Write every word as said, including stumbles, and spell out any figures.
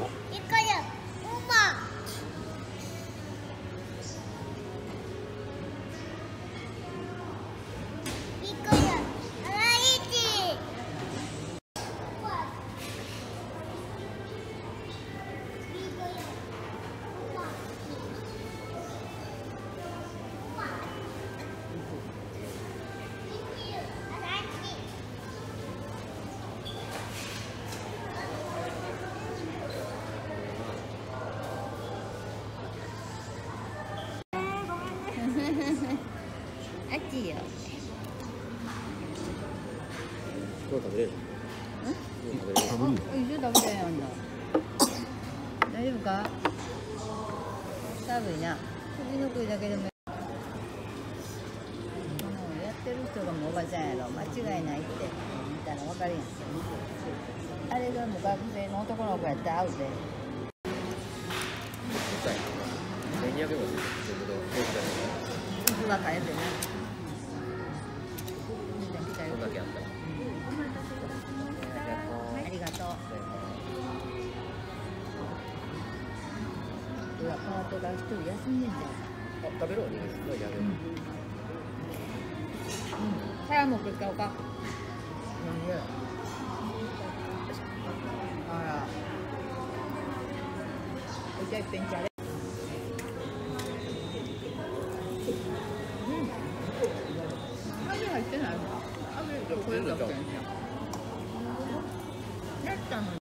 么？一个人，乌马。一个人，阿拉一起。一个人，乌马。乌马。一个人，阿拉一起。 熱いよ。どう食べれる？うん？どう食べれる？一緒食べたやんだ。大丈夫か？寒いな。首の首だけでも。もうやってる人がもうおばちゃんやろ。間違いないってみたいなわかるやん。あれがもう学生の男の子やったら合うぜ。せんにひゃくえんもする。ちょっとどうしたらいいの？ 今買えてね。ありがとう。うわ、パートが一人休んでんじゃん。食べろ、ね、すごいやる。サラも食っちゃおうか。あら。お茶いっぺんじゃれ。 Thank you.